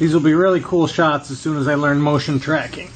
These will be really cool shots as soon as I learn motion tracking.